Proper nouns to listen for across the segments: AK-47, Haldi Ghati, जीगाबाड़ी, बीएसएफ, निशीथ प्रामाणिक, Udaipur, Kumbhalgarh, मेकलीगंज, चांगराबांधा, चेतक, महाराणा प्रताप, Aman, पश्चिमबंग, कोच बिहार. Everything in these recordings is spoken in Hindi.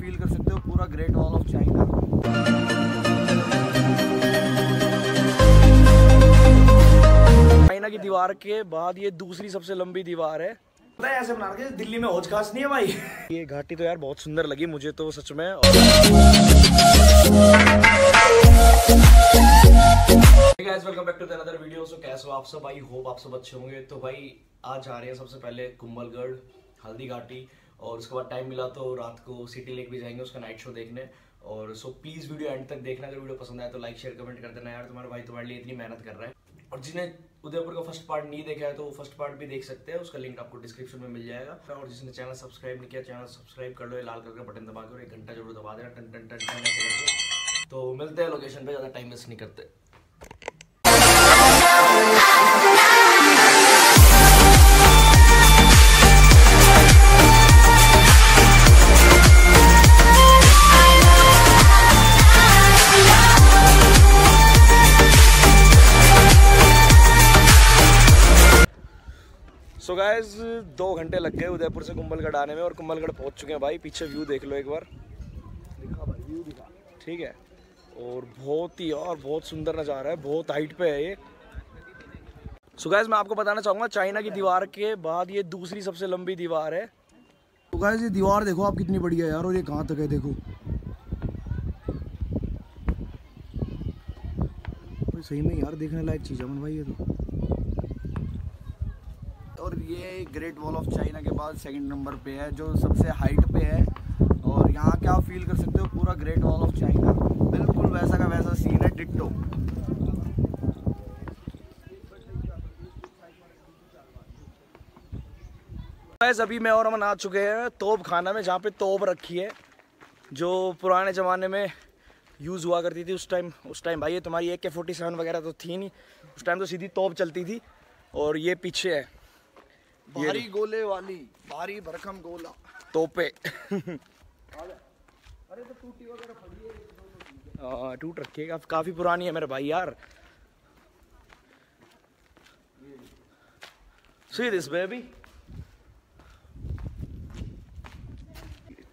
फील कर सकते हो पूरा Great Wall of China. China की दीवार के बाद ये दूसरी सबसे लंबी दीवार है। ऐसे बना के दिल्ली में औज खास नहीं है भाई। ये घाटी तो यार बहुत सुंदर लगी मुझे तो सच में। Welcome back to another video. So कैसे हो आप सब? आई होप आप सब अच्छे होंगे। तो भाई आज आ रहे हैं सबसे पहले कुंभलगढ़, हल्दी घाटी, और उसके बाद टाइम मिला तो रात को सिटी लेक भी जाएंगे उसका नाइट शो देखने। और सो प्लीज़ वीडियो एंड तक देखना। अगर वीडियो पसंद आए तो लाइक शेयर कमेंट कर देना यार। तुम्हारे भाई तुम्हारे लिए इतनी मेहनत कर रहा है। और जिन्हें उदयपुर का फर्स्ट पार्ट नहीं देखा है तो वो फर्स्ट पार्ट भी देख सकते हैं, उसका लिंक आपको डिस्क्रिप्शन में मिल जाएगा। और जिसने चैनल सब्सक्राइब नहीं किया चैनल सब्सक्राइब कर लो, ये लाल कलर का बटन दबा के, और 1 घंटा जरूर दबा देना, टन टन टन टन ऐसे करके। तो मिलते हैं लोकेशन पर, ज़्यादा टाइम वेस्ट नहीं करते। तो गाइस 2 घंटे लग गए उदयपुर से कुंभलगढ़ आने में और कुंभलगढ़ पहुंच चुके हैं भाई। पीछे व्यू देख लो एक बार, दिखा भाई व्यू दिखा, ठीक है। और बहुत ही और बहुत सुंदर नज़ारा है, बहुत हाइट पे है ये। सो गाइस मैं आपको बताना चाहूँगा चाइना की दीवार के बाद ये दूसरी सबसे लंबी दीवार है। तो गाइस ये दीवार देखो आप कितनी बढ़िया है यार, और ये कहाँ तक है देखो। सही में यार देखने लायक चीज़ है मन भाई ये तो। और ये ग्रेट वॉल ऑफ चाइना के बाद सेकंड नंबर पे है जो सबसे हाइट पे है। और यहाँ क्या आप फील कर सकते हो पूरा ग्रेट वॉल ऑफ चाइना, बिल्कुल वैसा का वैसा सीन है, डिट्टो। गाइस अभी मैं और अमन आ चुके हैं तोप खाना में, जहाँ पे तोप रखी है जो पुराने ज़माने में यूज़ हुआ करती थी। उस टाइम भाई ये तुम्हारी AK-47 वगैरह तो थी नहीं उस टाइम, तो सीधी तोप चलती थी। और ये पीछे है भारी गोले वाली, भारी भरकम गोला तोपे। अरे तो टूटी वगैरह पड़ी है, टूट रखी है, काफी पुरानी है मेरे भाई यार। See this baby।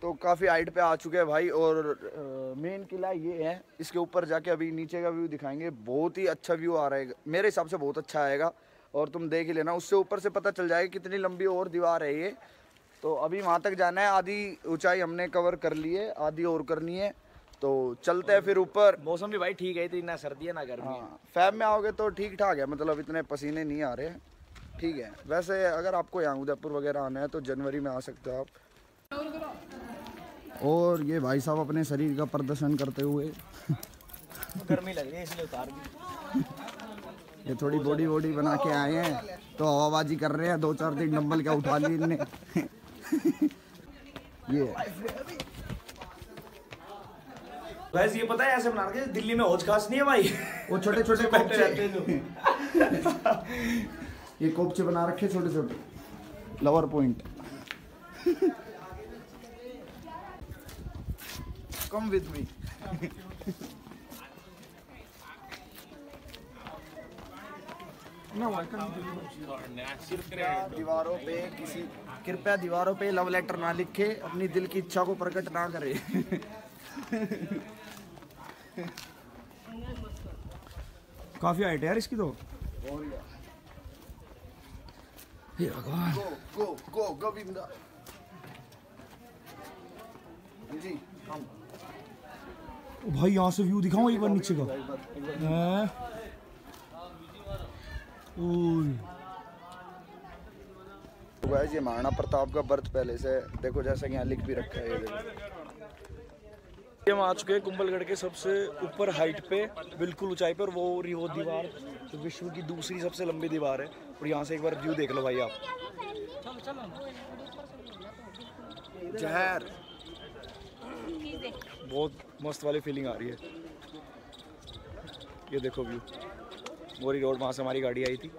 तो काफी हाइट पे आ चुके हैं भाई। और मेन किला ये है, इसके ऊपर जाके अभी नीचे का व्यू दिखाएंगे। बहुत ही अच्छा व्यू आ रहा है मेरे हिसाब से, बहुत अच्छा आएगा और तुम देख ही लेना। उससे ऊपर से पता चल जाएगा कितनी लंबी और दीवार है ये। तो अभी वहाँ तक जाना है, आधी ऊंचाई हमने कवर कर ली है, आधी और करनी है। तो चलते हैं फिर ऊपर। मौसम भी भाई ठीक है, तो ना सर्दी है ना गर्मी है। हाँ, फैब में आओगे तो ठीक ठाक है, मतलब इतने पसीने नहीं आ रहे हैं, ठीक है। वैसे अगर आपको यहाँ उदयपुर वगैरह आना है तो जनवरी में आ सकते हो आप। और ये भाई साहब अपने शरीर का प्रदर्शन करते हुए गर्मी लग रही है इसलिए उतार दी। ये थोड़ी बॉडी वोडी बना के आए हैं तो हवाबाजी कर रहे हैं। 2-4 दिन डंबल क्या उठा ली इनने। ये पता है ऐसे बना के दिल्ली में औज खास नहीं है भाई। वो छोटे छोटे कोपचे ये कोपचे बना रखे छोटे छोटे lover point. Come with me. दीवारों पे किसी कृपया दीवारों पे लव लेटर ना लिखे, अपनी दिल की इच्छा को प्रकट ना करे। काफी हाइट है यार इसकी तो। हे भगवान, गो गो गोविंदा जी। भाई यहाँ से व्यू दिखाऊं एक बार नीचे का। तो गाइस ये महाराणा प्रताप का बर्थ पैलेस है, देखो जैसा कि यहाँ लिख भी रखा है। ये हम आ चुके हैं कुंभलगढ़ के सबसे ऊपर हाइट पे, बिल्कुल ऊंचाई पर। वो दीवार तो विश्व की दूसरी सबसे लंबी दीवार है। और यहाँ से एक बार व्यू देख लो भाई आप। जहर बहुत मस्त वाली फीलिंग आ रही है। ये देखो व्यू, बोरी रोड वहाँ से हमारी गाड़ी आई थी।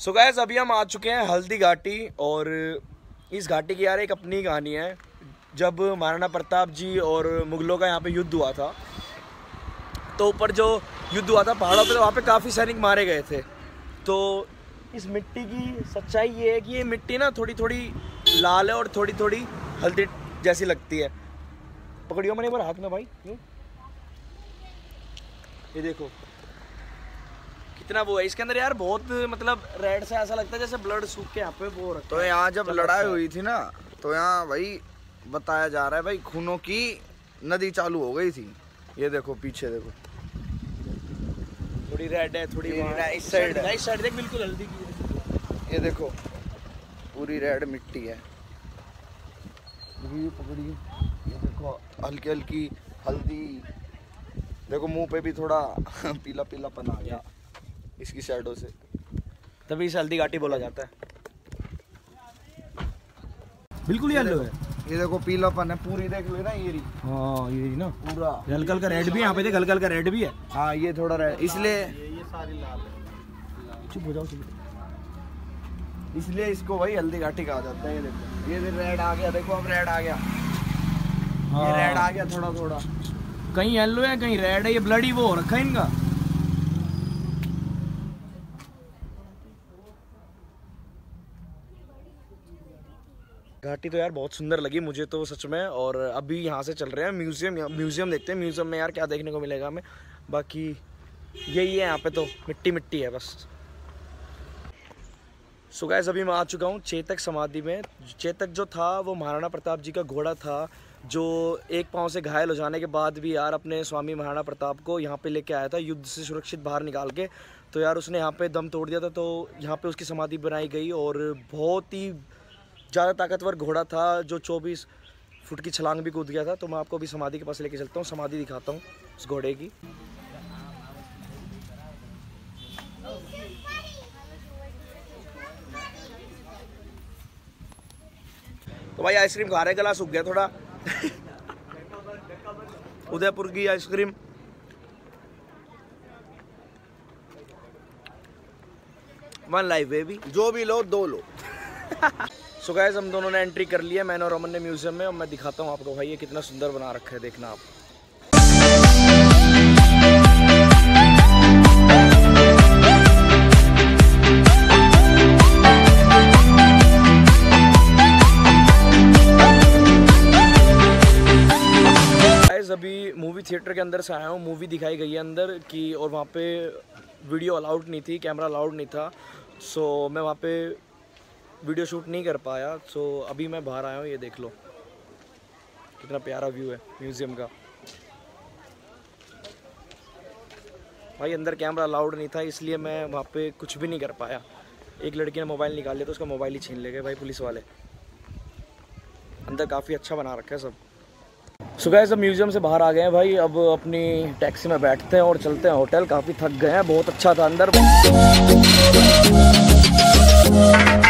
सो गाइस अभी हम आ चुके हैं हल्दी घाटी। और इस घाटी की यार एक अपनी कहानी है। जब महाराणा प्रताप जी और मुगलों का यहाँ पे युद्ध हुआ था, तो ऊपर जो युद्ध हुआ था पहाड़ों पे, तो वहाँ पे काफ़ी सैनिक मारे गए थे। तो इस मिट्टी की सच्चाई ये है कि ये मिट्टी ना थोड़ी थोड़ी लाल है और थोड़ी थोड़ी हल्दी जैसी लगती है। पकड़ियो मैंने एक बार हाथ में भाई, ये देखो कितना वो है इसके अंदर यार, बहुत मतलब रेड से ऐसा लगता है जैसे ब्लड सूख के यहाँ पे वो रखा। तो यहाँ जब लड़ाई हुई थी ना, तो यहाँ भाई बताया जा रहा है भाई खूनों की नदी चालू हो गई थी। ये देखो पीछे देखो, थोड़ी रेड है, थोड़ी इस साइड है, इस साइड देख बिल्कुल हल्दी की। ये देखो पूरी रेड मिट्टी है, पकड़िए ये देखो हल्की हल्की हल्दी, देखो मुंह पे भी थोड़ा पीला पीला पन आ गया इसकी साइडों से, तभी इसे हल्दी घाटी बोला जाता है। बिल्कुल येलो है, ये देखो पीलापन है पूरी, देख लो ना येरी। हाँ येरी ना पूरा, हल्का का रेड भी है यहाँ पे, देख हल्का का रेड भी है। हाँ ये थोड़ा रेड, इसलिए ये सारी लाल है। चुप हो जाओ, इसलिए इसको भाई हल्दी घाटी कहा जाता है। ये देखो ये रेड आ गया, देखो अब रेड आ गया। हाँ। ये रेड आ गया थोड़ा थोड़ा, कहीं येलो है कहीं रेड है, ये ब्लड ही वो हो रखा है इनका। घाटी तो यार बहुत सुंदर लगी मुझे तो सच में, और अभी यहाँ से चल रहे हैं म्यूजियम देखते हैं। म्यूजियम में यार क्या देखने को मिलेगा हमें, बाकी यही है यहाँ पे तो मिट्टी मिट्टी है बस। सो गाइस अभी मैं आ चुका हूँ चेतक समाधि में। चेतक जो था वो महाराणा प्रताप जी का घोड़ा था, जो एक पाँव से घायल हो जाने के बाद भी यार अपने स्वामी महाराणा प्रताप को यहाँ पे लेके आया था युद्ध से सुरक्षित बाहर निकाल के। तो यार उसने यहाँ पे दम तोड़ दिया था, तो यहाँ पे उसकी समाधि बनाई गई, और बहुत ही ज़्यादा ताकतवर घोड़ा था जो 24 फुट की छलांग भी कूद गया था। तो मैं आपको अभी समाधि के पास लेके चलता हूँ, समाधि दिखाता हूँ उस घोड़े की। तो भाई आइसक्रीम खा रहे, गला सूख गया थोड़ा उदयपुर की आइसक्रीम। वन लाइफ बेबी, जो भी लो दो लो। सो गाइस हम दोनों ने एंट्री कर लिया, मैंने और अमन ने म्यूजियम में, और मैं दिखाता हूँ आपको भाई ये कितना सुंदर बना रखा है, देखना आप। अभी मूवी थिएटर के अंदर से आया हूँ, मूवी दिखाई गई है अंदर की, और वहाँ पे वीडियो अलाउड नहीं थी, कैमरा अलाउड नहीं था, सो मैं वहाँ पे वीडियो शूट नहीं कर पाया। सो अभी मैं बाहर आया हूँ, ये देख लो कितना प्यारा व्यू है म्यूज़ियम का। भाई अंदर कैमरा अलाउड नहीं था, इसलिए मैं वहाँ पे कुछ भी नहीं कर पाया। एक लड़की ने मोबाइल निकाल लिया तो उसका मोबाइल ही छीन ले गए भाई पुलिस वाले। अंदर काफ़ी अच्छा बना रखा है सब। सो गाइस अब म्यूज़ियम से बाहर आ गए हैं भाई, अब अपनी टैक्सी में बैठते हैं और चलते हैं होटल। काफ़ी थक गए हैं, बहुत अच्छा था अंदर।